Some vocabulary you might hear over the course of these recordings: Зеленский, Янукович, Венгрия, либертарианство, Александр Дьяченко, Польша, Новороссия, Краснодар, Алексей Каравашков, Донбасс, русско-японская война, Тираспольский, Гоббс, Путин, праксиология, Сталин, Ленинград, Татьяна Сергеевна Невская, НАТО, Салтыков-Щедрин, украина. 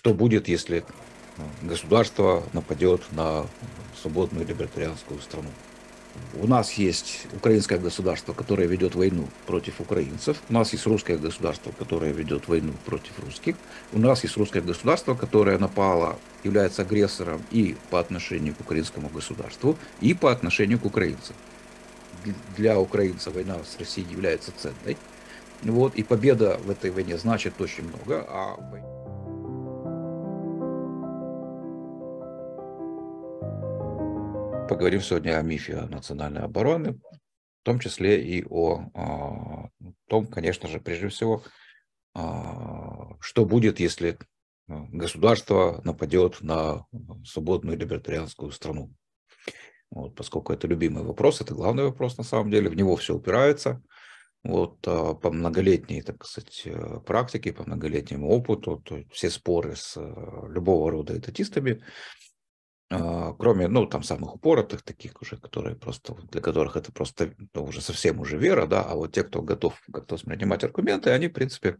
Что будет, если государство нападет на свободную либертарианскую страну? У нас есть украинское государство, которое ведет войну против украинцев. У нас есть русское государство, которое ведет войну против русских. У нас есть русское государство, которое напало, является агрессором и по отношению к украинскому государству, и по отношению к украинцам. Для украинцев война с Россией является ценной. Вот, и победа в этой войне значит очень много. Поговорим сегодня о мифе национальной обороны, в том числе и о том, конечно же, прежде всего, что будет, если государство нападет на свободную либертарианскую страну. Вот, поскольку это любимый вопрос, это главный вопрос на самом деле, в него все упирается. Вот, по многолетней, так сказать, практике, по многолетнему опыту, то есть все споры с любого рода этатистами, кроме, ну, там самых упоротых, таких уже, которые просто, для которых это просто ну, уже совсем уже вера, да, а вот те, кто готов как-то воспринимать аргументы, они, в принципе,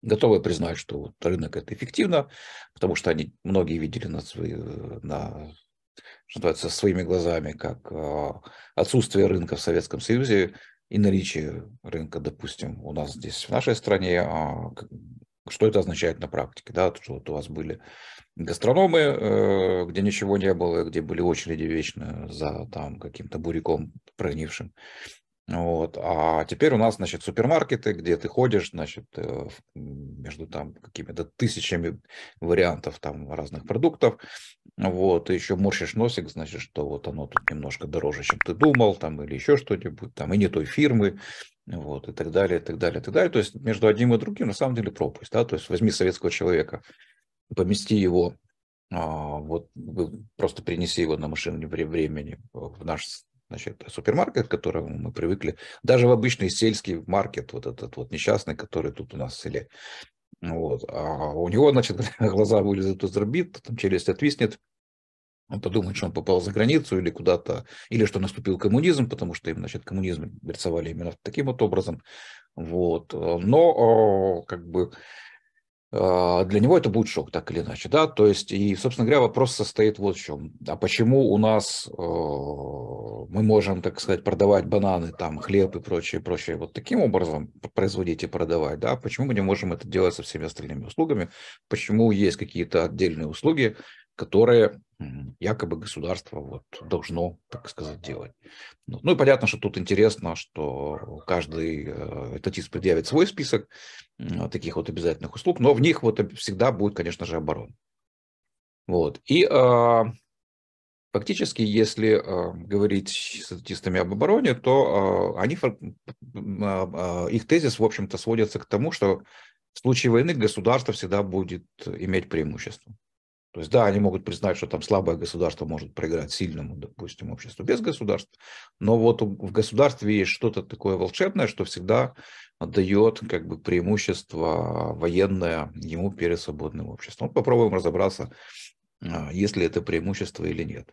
готовы признать, что вот рынок это эффективно, потому что они многие видели своими глазами, как отсутствие рынка в Советском Союзе и наличие рынка, допустим, у нас здесь, в нашей стране, что это означает на практике, да, что вот у вас были гастрономы, где ничего не было, где были очереди вечно за там каким-то буряком прогнившим, вот, а теперь у нас, значит, супермаркеты, где ты ходишь, значит, между там какими-то тысячами вариантов там разных продуктов, вот, и еще морщишь носик, значит, что вот оно тут немножко дороже, чем ты думал, там, или еще что-нибудь, там, и не той фирмы, вот, и так далее, и так далее, и так далее. То есть между одним и другим на самом деле пропасть, да, то есть возьми советского человека, помести его, вот, просто принеси его на машине времени в наш, значит, супермаркет, к которому мы привыкли, даже в обычный сельский маркет, вот этот вот несчастный, который тут у нас в селе, вот, а у него, значит, глаза вылезут из орбит, там челюсть отвиснет, он подумает, что он попал за границу или куда-то, или что наступил коммунизм, потому что им, значит, коммунизм рисовали именно таким вот образом, вот, но, как бы, для него это будет шок, так или иначе, да, то есть, и, собственно говоря, вопрос состоит вот в чем, а почему у нас мы можем, так сказать, продавать бананы, там, хлеб и прочее, прочее, вот таким образом производить и продавать, да, почему мы не можем это делать со всеми остальными услугами, почему есть какие-то отдельные услуги, которые якобы государство вот должно, так сказать, делать. Ну и понятно, что тут интересно, что каждый этатист предъявит свой список таких вот обязательных услуг, но в них вот всегда будет, конечно же, оборона. Вот. И фактически, если говорить с этатистами об обороне, то их тезис, в общем-то, сводится к тому, что в случае войны государство всегда будет иметь преимущество. То есть, да, они могут признать, что там слабое государство может проиграть сильному, допустим, обществу без государства, но вот в государстве есть что-то такое волшебное, что всегда дает как бы преимущество военное ему перед свободным обществом. Вот попробуем разобраться, есть ли это преимущество или нет.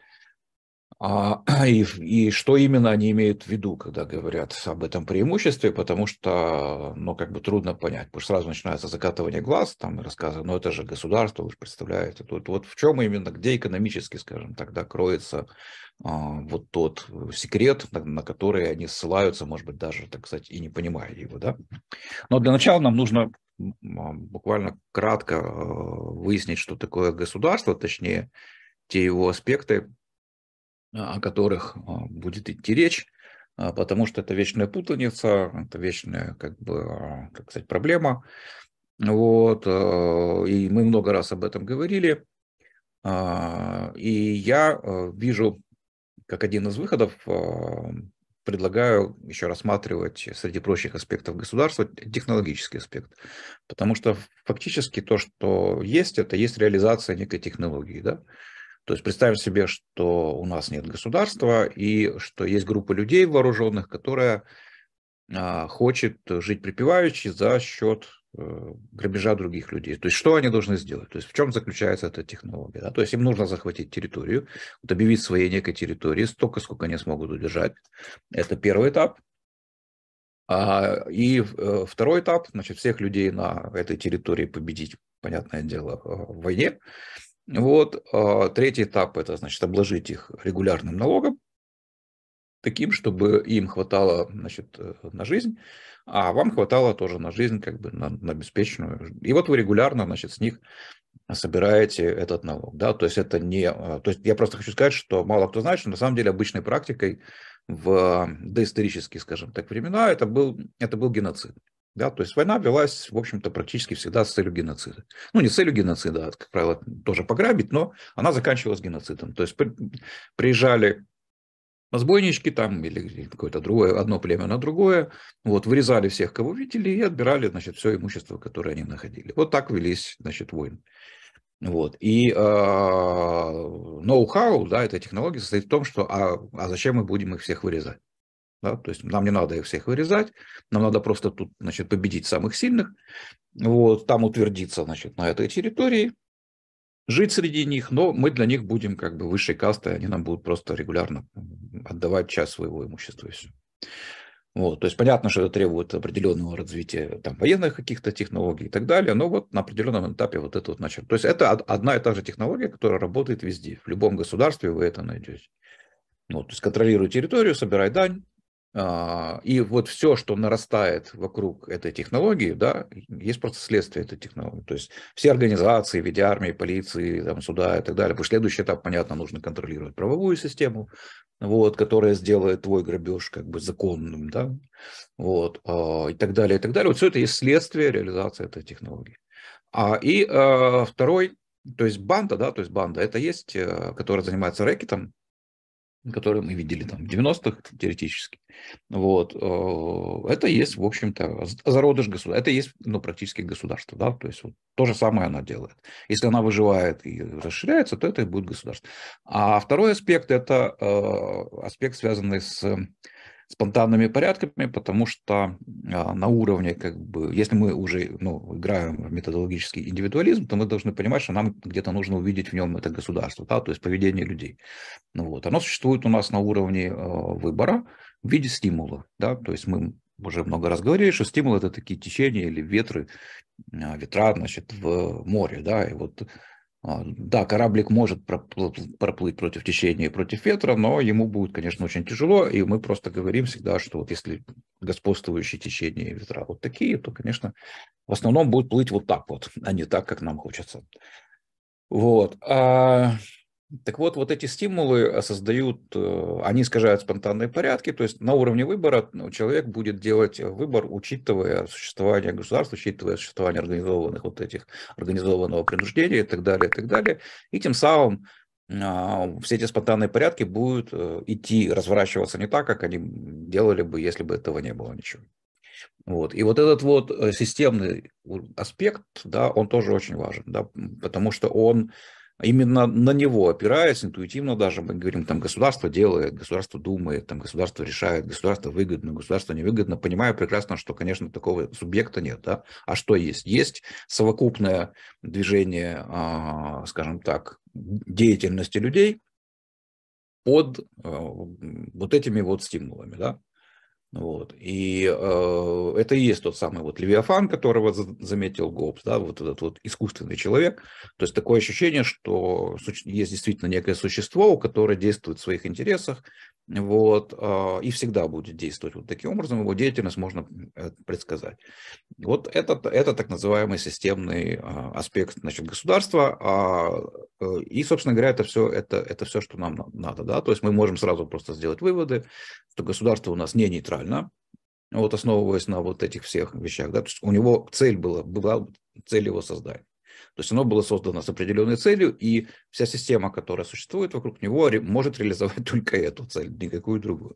И что именно они имеют в виду, когда говорят об этом преимуществе, потому что, ну, как бы трудно понять, потому что сразу начинается закатывание глаз, там, рассказы, ну, это же государство, вы же представляете, тут вот в чем именно, где экономически, скажем так, да, кроется вот тот секрет, на который они ссылаются, может быть, даже, так сказать, и не понимая его, да. Но для начала нам нужно буквально кратко выяснить, что такое государство, точнее, те его аспекты, о которых будет идти речь, потому что это вечная путаница, это вечная, как бы, так сказать, проблема. Вот, и мы много раз об этом говорили. И я вижу, как один из выходов, предлагаю еще рассматривать среди прочих аспектов государства технологический аспект. Потому что фактически то, что есть, это есть реализация некой технологии, да? То есть представим себе, что у нас нет государства и что есть группа людей вооруженных, которая хочет жить припеваючи за счет грабежа других людей. То есть что они должны сделать? То есть в чем заключается эта технология? Да? То есть им нужно захватить территорию, вот объявить своей некой территории столько, сколько они смогут удержать. Это первый этап. И второй этап, значит, всех людей на этой территории победить понятное дело, в войне. Вот. Третий этап – это, значит, обложить их регулярным налогом, таким, чтобы им хватало, значит, на жизнь, а вам хватало тоже на жизнь, как бы на беспечную. И вот вы регулярно, значит, с них собираете этот налог. Да? То есть это не... То есть я просто хочу сказать, что мало кто знает, что на самом деле обычной практикой в доисторические, скажем так, времена это был геноцид. Да, то есть война велась, в общем-то, практически всегда с целью геноцида. Ну, не с целью геноцида, а, как правило, тоже пограбить, но она заканчивалась геноцидом. То есть приезжали разбойнички там или какое-то другое, одно племя на другое, вот, вырезали всех, кого видели, и отбирали, значит, все имущество, которое они находили. Вот так велись, значит, войны. Вот. И ноу-хау, да, этой технологии состоит в том, что а зачем мы будем их всех вырезать? Да, то есть нам не надо их всех вырезать, нам надо просто тут, значит, победить самых сильных, вот, там утвердиться, значит, на этой территории, жить среди них, но мы для них будем как бы высшей кастой, они нам будут просто регулярно отдавать часть своего имущества и все. Вот, то есть понятно, что это требует определенного развития там, военных каких-то технологий и так далее, но вот на определенном этапе вот это вот начало. То есть это одна и та же технология, которая работает везде, в любом государстве вы это найдете. Вот, то есть контролируй территорию, собирай дань. И вот все, что нарастает вокруг этой технологии, да, есть просто следствие этой технологии. То есть все организации в виде армии, полиции, там, суда и так далее. Потому что следующий этап, понятно, нужно контролировать правовую систему, вот, которая сделает твой грабеж как бы законным, да, вот, и так далее, и так далее. Вот все это есть следствие реализации этой технологии. Второй, то есть банда, да, то есть банда, это есть, которая занимается рэкетом, которые мы видели там в 90-х теоретически, вот, это есть, в общем-то, зародыш государства, это есть, ну, практически государство, да, то есть вот, то же самое она делает. Если она выживает и расширяется, то это и будет государство. А второй аспект – это аспект, связанный с спонтанными порядками, потому что на уровне, как бы, если мы уже, ну, играем в методологический индивидуализм, то мы должны понимать, что нам где-то нужно увидеть в нем это государство, да, то есть поведение людей. Вот. Оно существует у нас на уровне выбора в виде стимула, да, то есть мы уже много раз говорили, что стимул это такие течения или ветра, значит, в море, да, и вот. Да, кораблик может проплыть против течения и против ветра, но ему будет, конечно, очень тяжело, и мы просто говорим всегда, что вот если господствующие течения и ветра вот такие, то, конечно, в основном будет плыть вот так вот, а не так, как нам хочется. Вот. Так вот, вот эти стимулы создают, они искажают спонтанные порядки, то есть на уровне выбора человек будет делать выбор, учитывая существование государства, учитывая существование организованных вот этих, организованного принуждения и так далее, и тем самым все эти спонтанные порядки будут идти, разворачиваться не так, как они делали бы, если бы этого не было ничего. Вот. И вот этот вот системный аспект, да, он тоже очень важен, да, потому что он... Именно на него опираясь, интуитивно даже, мы говорим, там государство делает, государство думает, там государство решает, государство выгодно, государство невыгодно, понимая прекрасно, что, конечно, такого субъекта нет. Да? А что есть? Есть совокупное движение, скажем так, деятельности людей под вот этими вот стимулами. Да? Вот. И это и есть тот самый вот Левиафан, которого заметил Гоббс, да, вот этот вот искусственный человек. То есть такое ощущение, что есть действительно некое существо, которое действует в своих интересах, вот, и всегда будет действовать вот таким образом, его деятельность можно предсказать. Вот это так называемый системный аспект, значит, государства, и, собственно говоря, это все, что нам надо. Да? То есть мы можем сразу просто сделать выводы, что государство у нас не нейтрально, вот основываясь на вот этих всех вещах, да, то есть у него цель была цель его создания. То есть оно было создано с определенной целью, и вся система, которая существует вокруг него, может реализовать только эту цель, никакую другую.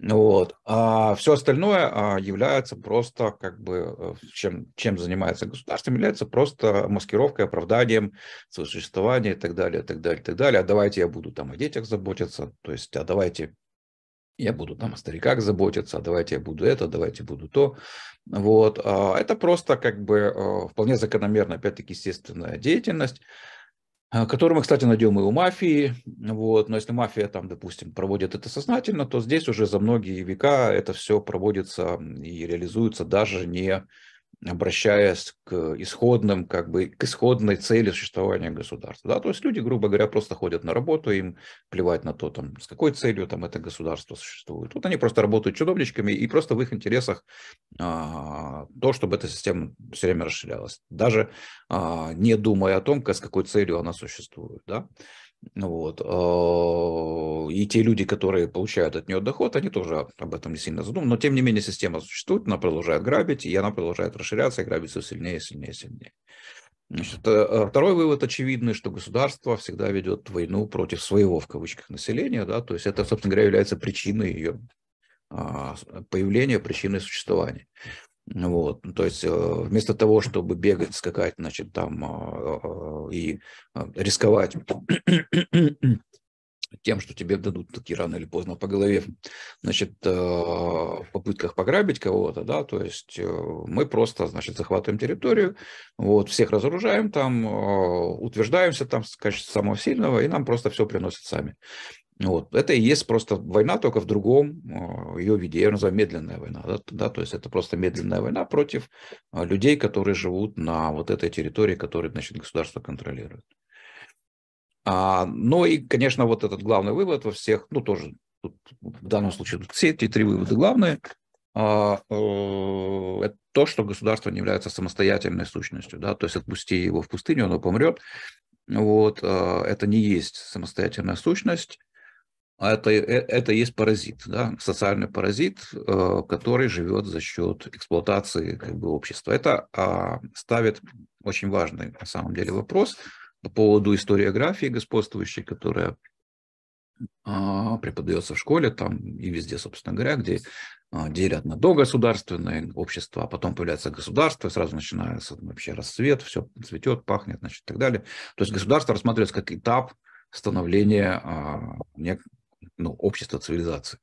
Вот. А все остальное является просто, как бы, чем занимается государство, является просто маскировкой, оправданием своего существования и так далее, и так далее, и так далее. А давайте я буду там о детях заботиться, то есть, а давайте... Я буду там о стариках заботиться, давайте я буду это, давайте буду то. Вот. Это просто как бы вполне закономерная, опять-таки, естественная деятельность, которую мы, кстати, найдем и у мафии. Вот. Но если мафия там, допустим, проводит это сознательно, то здесь уже за многие века это все проводится и реализуется даже не обращаясь к исходным, как бы, к исходной цели существования государства. Да? То есть люди, грубо говоря, просто ходят на работу, им плевать на то, там, с какой целью там, это государство существует. Вот они просто работают чудовничками, и просто в их интересах то, чтобы эта система все время расширялась, даже не думая о том, с какой целью она существует. Да? Вот. И те люди, которые получают от нее доход, они тоже об этом не сильно задумываются. Но, тем не менее, система существует, она продолжает грабить, и она продолжает расширяться, и грабить все сильнее, сильнее, сильнее. Значит, второй вывод очевидный, что государство всегда ведет войну против своего, в кавычках, населения. Да? То есть это, собственно говоря, является причиной ее появления, причиной существования. Вот, то есть вместо того, чтобы бегать, скакать, значит, там и рисковать тем, что тебе дадут такие рано или поздно по голове, значит, в попытках пограбить кого-то, да, то есть мы просто, значит, захватываем территорию, вот, всех разоружаем там, утверждаемся там, конечно, самого сильного, и нам просто все приносят сами. Вот. Это и есть просто война, только в другом ее виде. Я ее называю медленная война. Да? То есть это просто медленная война против людей, которые живут на вот этой территории, которую, значит, государство контролирует. Ну и, конечно, вот этот главный вывод во всех, ну тоже тут, в данном случае все эти три вывода главные, это то, что государство не является самостоятельной сущностью. Да? То есть отпусти его в пустыню, оно помрет. Вот. Это не есть самостоятельная сущность. Это есть паразит, да? Социальный паразит, который живет за счет эксплуатации, как бы, общества. Это ставит очень важный, на самом деле, вопрос по поводу историографии господствующей, которая преподается в школе там и везде, собственно говоря, где делят на догосударственное общество, а потом появляется государство, и сразу начинается вообще расцвет, все цветет, пахнет, значит, и так далее. То есть государство рассматривается как этап становления общества, цивилизации.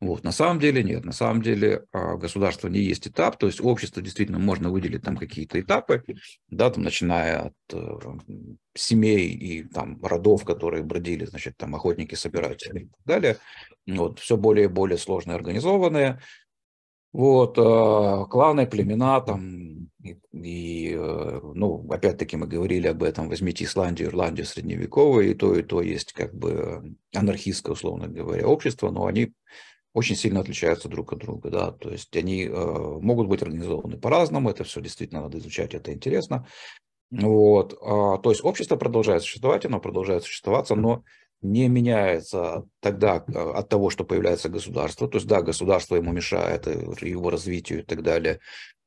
Вот. На самом деле нет. На самом деле государство не есть этап, то есть общество действительно можно выделить там какие-то этапы, да, там, начиная от семей и там родов, которые бродили, значит, там охотники, собиратели и так далее. Вот. Все более и более сложные, организованные. Вот, кланы, племена там, опять-таки мы говорили об этом, возьмите Исландию, Ирландию средневековые, и то есть как бы анархистское, условно говоря, общество, но они очень сильно отличаются друг от друга, да, то есть они могут быть организованы по-разному, это все действительно надо изучать, это интересно, вот, то есть общество продолжает существовать, оно продолжает существоваться, но не меняется тогда от того, что появляется государство. То есть, да, государство ему мешает, его развитию и так далее.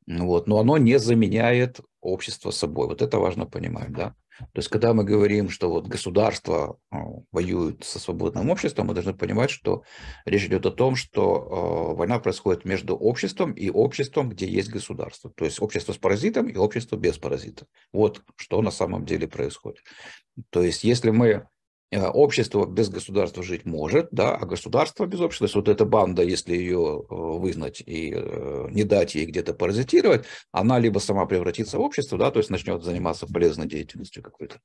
Вот. Но оно не заменяет общество собой. Вот это важно понимать. Да? То есть, когда мы говорим, что вот государство воюет со свободным обществом, мы должны понимать, что речь идет о том, что война происходит между обществом и обществом, где есть государство. То есть, общество с паразитом и общество без паразита. Вот что на самом деле происходит. То есть, если мы... Общество без государства жить может, да, а государство без общества, то есть вот эта банда, если ее вызнать и не дать ей где-то паразитировать, она либо сама превратится в общество, да, то есть начнет заниматься полезной деятельностью какой-то,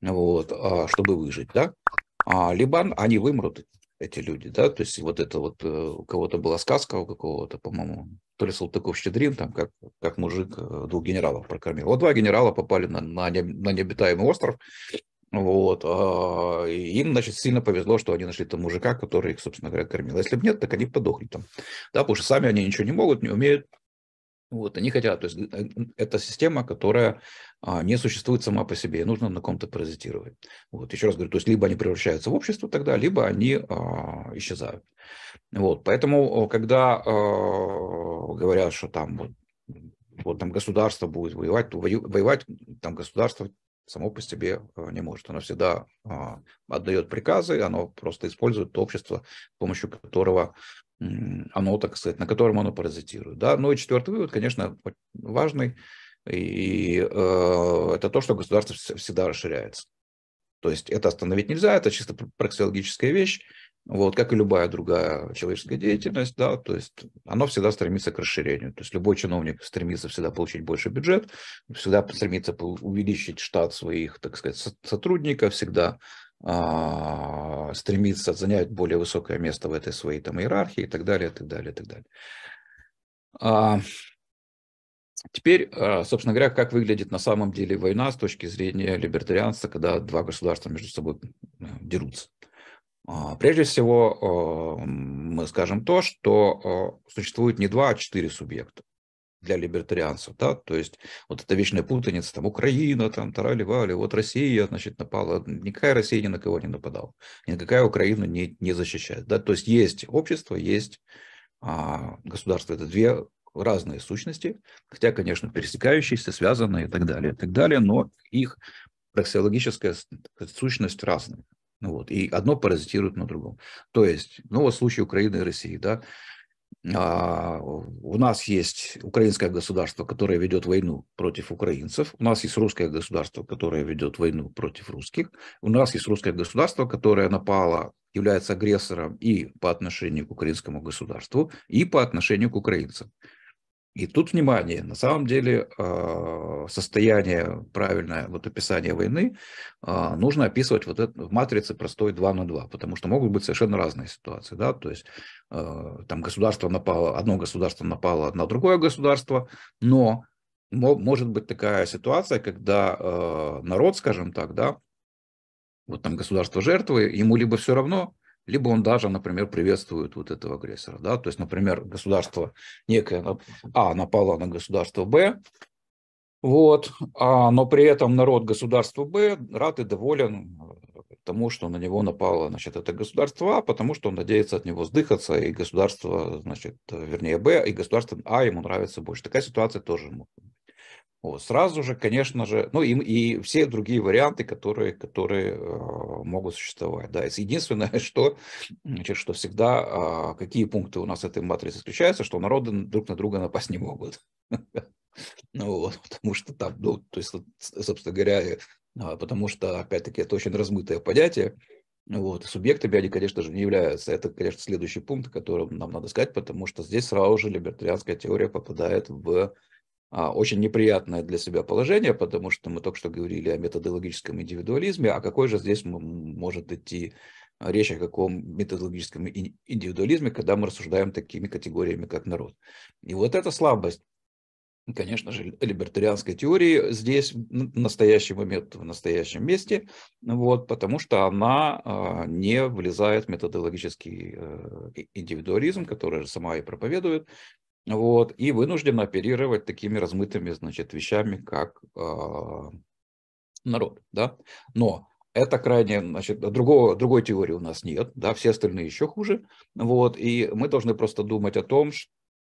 вот, чтобы выжить, да, либо они вымрут, эти люди, да, то есть вот это вот, у кого-то была сказка, у какого-то, по-моему, то ли Салтыков-Щедрин, там, как мужик двух генералов прокормил. Вот два генерала попали на необитаемый остров. Вот. Им, значит, сильно повезло, что они нашли там мужика, который их, собственно говоря, кормил. Если бы нет, так они подохли там. Да, потому что сами они ничего не могут, не умеют. Вот, они хотят. То есть это система, которая не существует сама по себе. И нужно на ком-то паразитировать. Вот, еще раз говорю, то есть либо они превращаются в общество тогда, либо они исчезают. Вот, поэтому, когда говорят, что там, вот там государство будет воевать, то воевать там государство само по себе не может. Оно всегда отдает приказы, оно просто использует то общество, с помощью которого оно, так сказать, на котором оно паразитирует. Да? Ну и четвертый вывод, конечно, важный, и это то, что государство всегда расширяется. То есть это остановить нельзя, это чисто праксиологическая вещь, вот, как и любая другая человеческая деятельность, да, то есть оно всегда стремится к расширению. То есть любой чиновник стремится всегда получить больше бюджет, всегда стремится увеличить штат своих, так сказать, сотрудников, всегда стремится занять более высокое место в этой своей там иерархии и так далее, и так далее, и так далее. Теперь, собственно говоря, как выглядит на самом деле война с точки зрения либертарианства, когда два государства между собой дерутся. Прежде всего, мы скажем то, что существует не два, а четыре субъекта для либертарианцев. Да? То есть вот эта вечная путаница, там Украина, там тарали-вали, вот Россия, значит, напала. Никакая Россия ни на кого не нападала, никакая Украина не защищает. Да? То есть есть общество, есть государство. Это две разные сущности, хотя, конечно, пересекающиеся, связанные и так далее, но их праксиологическая сущность разная. Вот, и одно паразитирует на другом. То есть, ну вот в случае Украины и России, да, у нас есть украинское государство, которое ведет войну против украинцев, у нас есть русское государство, которое ведет войну против русских, у нас есть русское государство, которое напало, является агрессором и по отношению к украинскому государству, и по отношению к украинцам. И тут, внимание, на самом деле состояние, правильное вот описание войны нужно описывать вот это в матрице простой 2 на 2, потому что могут быть совершенно разные ситуации. Да? То есть там государство напало, одно государство напало на другое государство, но может быть такая ситуация, когда народ, скажем так, да, вот там государство жертвы, ему либо все равно, либо он даже, например, приветствует вот этого агрессора. Да? То есть, например, государство некое А напало на государство Б, вот, но при этом народ государства Б рад и доволен тому, что на него напало, значит, это государство А, потому что он надеется от него сдыхаться, и государство, значит, вернее, Б, и государство А ему нравится больше. Такая ситуация тоже может быть. Вот, сразу же, конечно же, ну и все другие варианты, которые могут существовать. Да. Единственное, что, значит, что всегда, какие пункты у нас этой матрицы исключаются, что народы друг на друга напасть не могут. Потому что там, ну, то есть, собственно говоря, потому что, опять-таки, это очень размытое понятие. Вот, субъектами они, конечно же, не являются. Это, конечно, следующий пункт, который нам надо сказать, потому что здесь сразу же либертарианская теория попадает в очень неприятное для себя положение, потому что мы только что говорили о методологическом индивидуализме, а какой же здесь может идти речь о каком методологическом индивидуализме, когда мы рассуждаем такими категориями, как народ. И вот эта слабость, конечно же, либертарианской теории здесь в настоящий момент, в настоящем месте, вот, потому что она не влезает в методологический индивидуализм, который сама и проповедует. Вот, и вынужден оперировать такими размытыми, значит, вещами, как народ. Да? Но это крайне, значит, другой теории у нас нет, да? Все остальные еще хуже. Вот, и мы должны просто думать о том,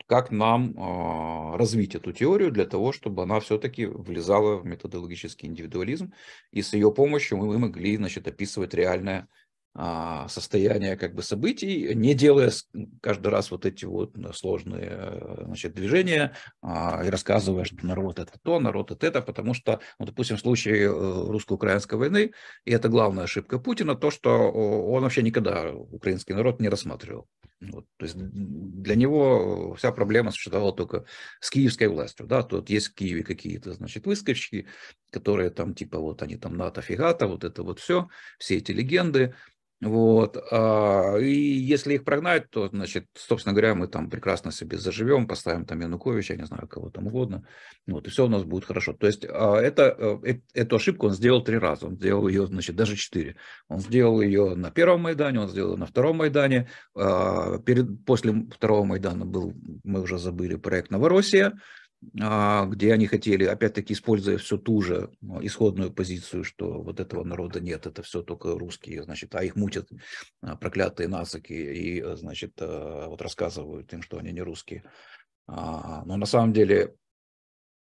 как нам развить эту теорию для того, чтобы она все-таки влезала в методологический индивидуализм, и с ее помощью мы могли, значит, описывать реальное состояние, как бы, событий, не делая каждый раз вот эти вот сложные, значит, движения и рассказывая, что народ это то, народ это, потому что, ну, допустим, в случае русско-украинской войны, и это главная ошибка Путина, то, что он вообще никогда украинский народ не рассматривал. Вот, то есть для него вся проблема существовала только с киевской властью. Да? Тут есть в Киеве какие-то, значит, выскочки, которые там типа вот они там НАТО, фигата, вот это вот все эти легенды. Вот, и если их прогнать, то, значит, собственно говоря, мы там прекрасно себе заживем, поставим там Януковича, я не знаю, кого там угодно, вот, и все у нас будет хорошо. То есть эту ошибку он сделал 3 раза, он сделал ее, значит, даже 4. Он сделал ее на первом Майдане, он сделал ее на втором Майдане, после второго Майдана был, мы уже забыли, проект «Новороссия», где они хотели, опять-таки, используя всю ту же исходную позицию, что вот этого народа нет, это все только русские, значит, а их мутят проклятые нацики и, значит, вот рассказывают им, что они не русские. Но на самом деле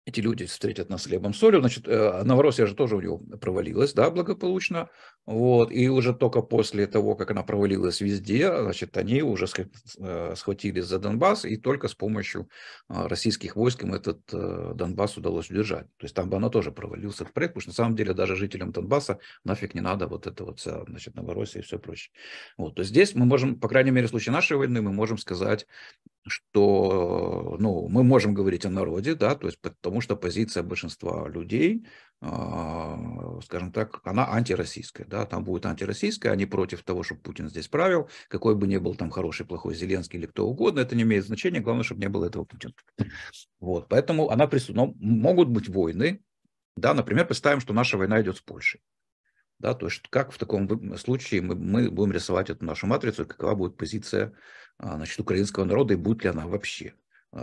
эти люди встретят нас с хлебом и солью. Значит, Новороссия же тоже у него провалилась, да, благополучно. Вот. И уже только после того, как она провалилась везде, значит, они уже схватились за Донбасс, и только с помощью российских войск им этот Донбасс удалось удержать. То есть там бы она тоже провалилась, этот проект, потому что на самом деле даже жителям Донбасса нафиг не надо вот это вот вся, значит, Новороссия и все прочее. Вот. То есть здесь мы можем, по крайней мере, в случае нашей войны, мы можем сказать что мы можем говорить о народе, да, то есть потому что позиция большинства людей, скажем так, она антироссийская, да, там будет антироссийская, они против того, чтобы Путин здесь правил, какой бы ни был там хороший, плохой Зеленский или кто угодно, это не имеет значения, главное, чтобы не было этого Путина. Вот, поэтому она присутствует. Могут быть войны, да, например, представим, что наша война идет с Польшей. Да, то есть как в таком случае мы будем рисовать эту нашу матрицу, какова будет позиция, значит, украинского народа и будет ли она вообще.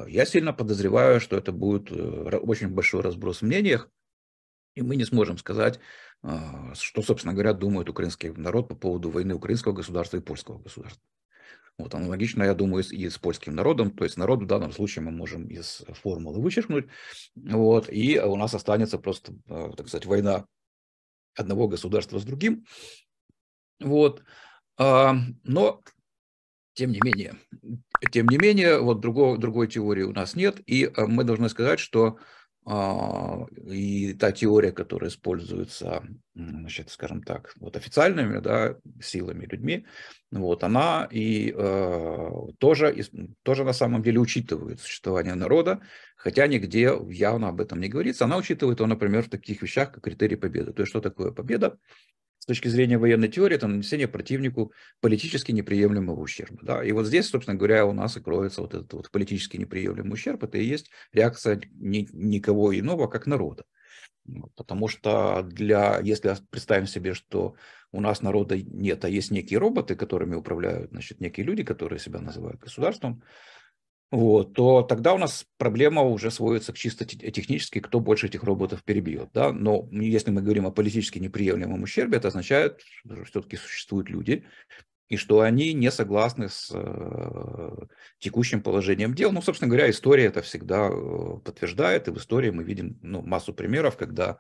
Я сильно подозреваю, что это будет очень большой разброс в мнениях, и мы не сможем сказать, что, собственно говоря, думает украинский народ по поводу войны украинского государства и польского государства. Вот, аналогично, я думаю, и с польским народом, то есть народу в данном случае мы можем из формулы вычеркнуть, вот, и у нас останется просто, так сказать, война одного государства с другим. Вот. Но, тем не менее вот другой теории у нас нет, и мы должны сказать, что и та теория, которая используется, значит, скажем так, вот официальными, да, силами, людьми, вот, она и тоже на самом деле учитывает существование народа, хотя нигде явно об этом не говорится. Она учитывает его, например, в таких вещах, как критерий победы. То есть что такое победа? С точки зрения военной теории, это нанесение противнику политически неприемлемого ущерба. Да? И вот здесь, собственно говоря, у нас и кроется вот этот вот политически неприемлемый ущерб. Это и есть реакция никого иного, как народа. Потому что если представим себе, что у нас народа нет, а есть некие роботы, которыми управляют, значит, некие люди, которые себя называют государством, вот, то тогда у нас проблема уже сводится к чисто технически, кто больше этих роботов перебьет. Да? Но если мы говорим о политически неприемлемом ущербе, это означает, что все-таки существуют люди, и что они не согласны с текущим положением дел. Ну, собственно говоря, история это всегда подтверждает, и в истории мы видим массу примеров, когда,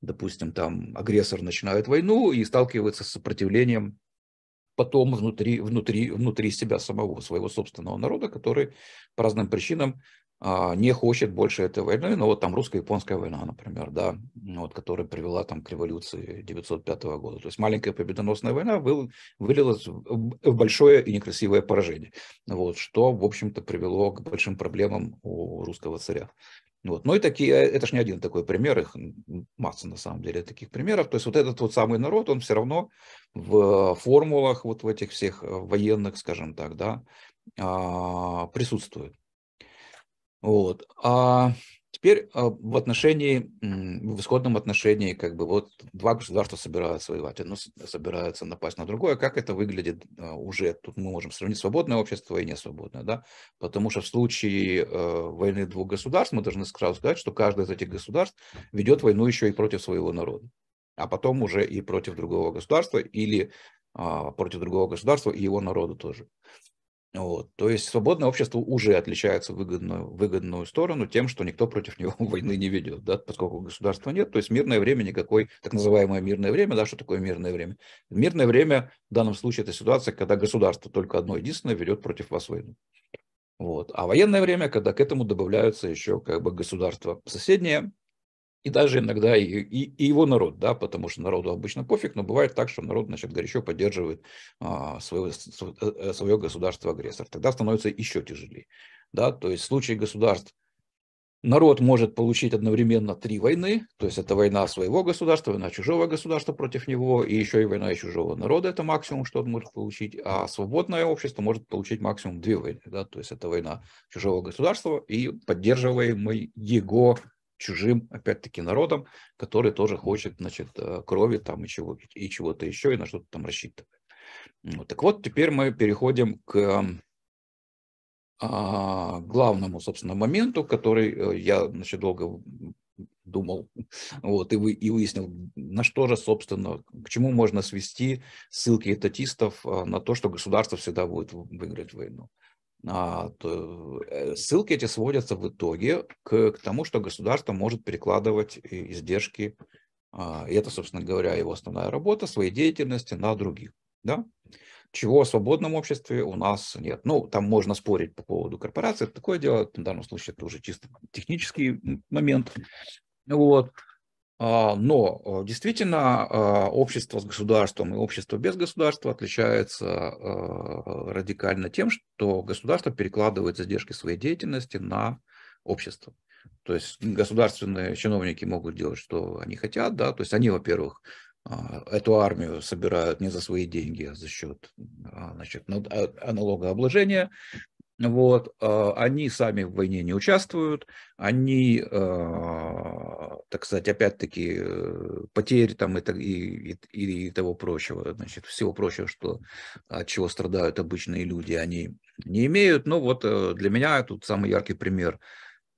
допустим, там агрессор начинает войну и сталкивается с сопротивлением потом внутри себя самого, своего собственного народа, который по разным причинам не хочет больше этой войны. Но вот там русско-японская война, например, да, вот, которая привела там к революции 1905 года. То есть маленькая победоносная война вылилась в большое и некрасивое поражение, вот, что, в общем-то, привело к большим проблемам у русского царя. Вот. Ну и такие, это же не один такой пример, их масса на самом деле таких примеров. То есть вот этот вот самый народ, он все равно в формулах вот в этих всех военных, скажем так, да, присутствует. Вот. А теперь в исходном отношении, как бы вот два государства собираются воевать, одно собирается напасть на другое. Как это выглядит уже? Тут мы можем сравнить свободное общество и несвободное, да? Потому что в случае войны двух государств мы должны сразу сказать, что каждое из этих государств ведет войну еще и против своего народа, а потом уже и против другого государства или против другого государства и его народа тоже. Вот. То есть свободное общество уже отличается в выгодную сторону тем, что никто против него войны не ведет, да, поскольку государства нет. То есть мирное время никакой, так называемое мирное время, да, что такое мирное время? Мирное время в данном случае это ситуация, когда государство только одно единственное ведет против вас войну. Вот. А военное время, когда к этому добавляются еще как бы государства соседние, и даже иногда и его народ, да, потому что народу обычно пофиг, но бывает так, что народ, значит, горячо поддерживает свое государство-агрессор. Тогда становится еще тяжелее. Да? То есть в случае государств народ может получить одновременно три войны, то есть это война своего государства, война чужого государства против него, и еще и война чужого народа, это максимум, что он может получить, а свободное общество может получить максимум две войны, да? То есть это война чужого государства и поддерживаемый его чужим, опять-таки, народом, который тоже хочет, значит, крови там и чего-то еще, и на что-то там рассчитывает. Вот. Так вот, теперь мы переходим к главному, собственно, моменту, который я, значит, долго думал, вот, и выяснил, на что же, собственно, к чему можно свести ссылки этатистов на то, что государство всегда будет выиграть войну. Ссылки эти сводятся в итоге к тому, что государство может перекладывать издержки, и это, собственно говоря, его основная работа, своей деятельности на других, да? Чего в свободном обществе у нас нет. Ну, там можно спорить по поводу корпораций, это такое дело, в данном случае это уже чисто технический момент, вот. Но действительно общество с государством и общество без государства отличается радикально тем, что государство перекладывает задержки своей деятельности на общество. То есть государственные чиновники могут делать, что они хотят, да, то есть они, во-первых, эту армию собирают не за свои деньги, а за счет, значит, налогообложения. Вот, они сами в войне не участвуют, они, так сказать, опять-таки, потери там и того прочего, значит, всего прочего, что, от чего страдают обычные люди, они не имеют. Но вот для меня тут самый яркий пример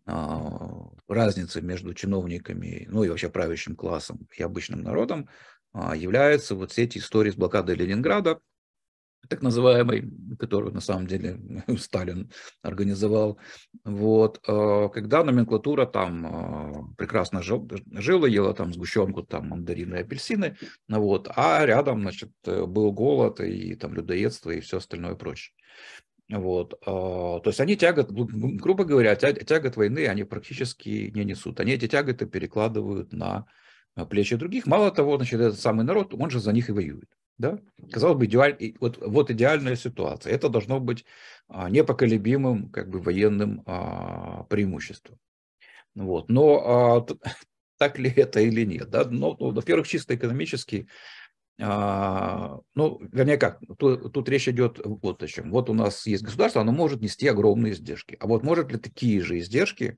разницы между чиновниками, ну и вообще правящим классом и обычным народом являются вот все эти истории с блокадой Ленинграда, так называемый, которую на самом деле Сталин организовал, вот, когда номенклатура там прекрасно жила, ела там сгущенку, там мандарины и апельсины, вот, а рядом, значит, был голод и там людоедство и все остальное прочее. Вот, то есть они тягот, грубо говоря, тягот войны они практически не несут, они эти тяготы перекладывают на плечи других, мало того, значит, этот самый народ, он же за них и воюет. Да? Казалось бы, вот идеальная ситуация. Это должно быть непоколебимым как бы, военным преимуществом. Вот. Но так ли это или нет? Да? Ну, во-первых, чисто экономически, ну, вернее как, тут речь идет вот о чем. Вот у нас есть государство, оно может нести огромные издержки. А вот может ли такие же издержки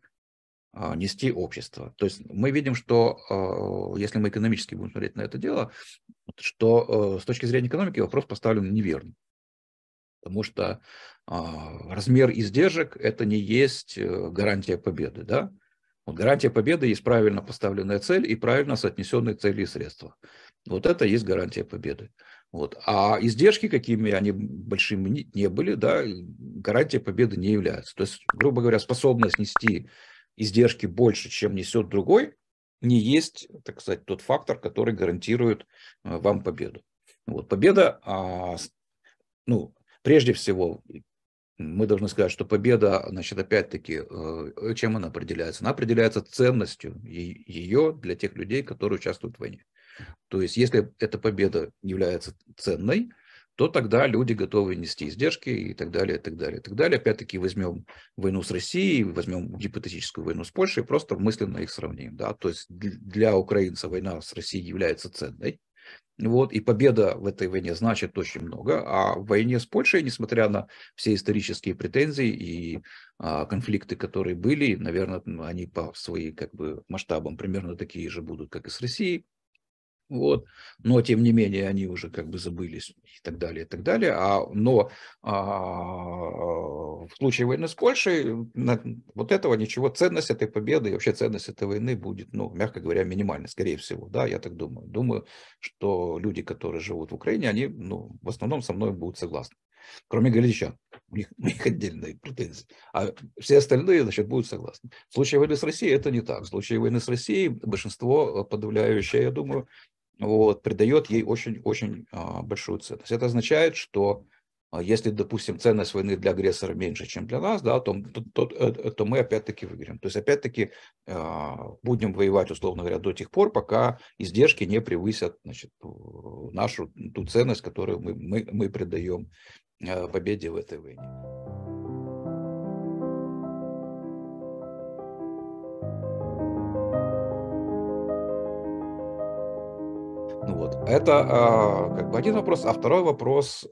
нести общество. То есть мы видим, что, если мы экономически будем смотреть на это дело, что с точки зрения экономики вопрос поставлен неверно. Потому что размер издержек – это не есть гарантия победы. Да? Вот гарантия победы есть правильно поставленная цель и правильно соотнесенные цели и средства. Вот это есть гарантия победы. Вот. А издержки, какими они большими не были, да, гарантия победы не является. То есть, грубо говоря, способность нести издержки больше, чем несет другой, не есть, так сказать, тот фактор, который гарантирует вам победу. Вот, победа, ну, прежде всего, мы должны сказать, что победа, значит, опять-таки, чем она определяется? Она определяется ценностью ее для тех людей, которые участвуют в войне. То есть, если эта победа является ценной, то тогда люди готовы нести издержки и так далее, и так далее, и так далее. Опять-таки возьмем войну с Россией, возьмем гипотетическую войну с Польшей, просто мысленно их сравним. Да? То есть для украинца война с Россией является ценной. Вот, и победа в этой войне значит очень много. А в войне с Польшей, несмотря на все исторические претензии и конфликты, которые были, наверное, они по своим как бы, масштабам примерно такие же будут, как и с Россией. Вот. Но, тем не менее, они уже как бы забылись и так далее, и так далее. Но в случае войны с Польшей вот этого ничего, ценность этой победы и вообще ценность этой войны будет, ну, мягко говоря, минимальной, скорее всего. Да, я так думаю. Думаю, что люди, которые живут в Украине, они, ну, в основном со мной будут согласны. Кроме галичан, у них отдельные претензии. А все остальные, значит, будут согласны. В случае войны с Россией это не так. В случае войны с Россией большинство подавляющее, я думаю, вот, придает ей очень-очень большую ценность. Это означает, что если, допустим, ценность войны для агрессора меньше, чем для нас, да, то мы опять-таки выиграем. То есть опять-таки будем воевать, условно говоря, до тех пор, пока издержки не превысят, значит, нашу ту ценность, которую мы придаем победе в этой войне. Ну вот, это как бы один вопрос, а второй вопрос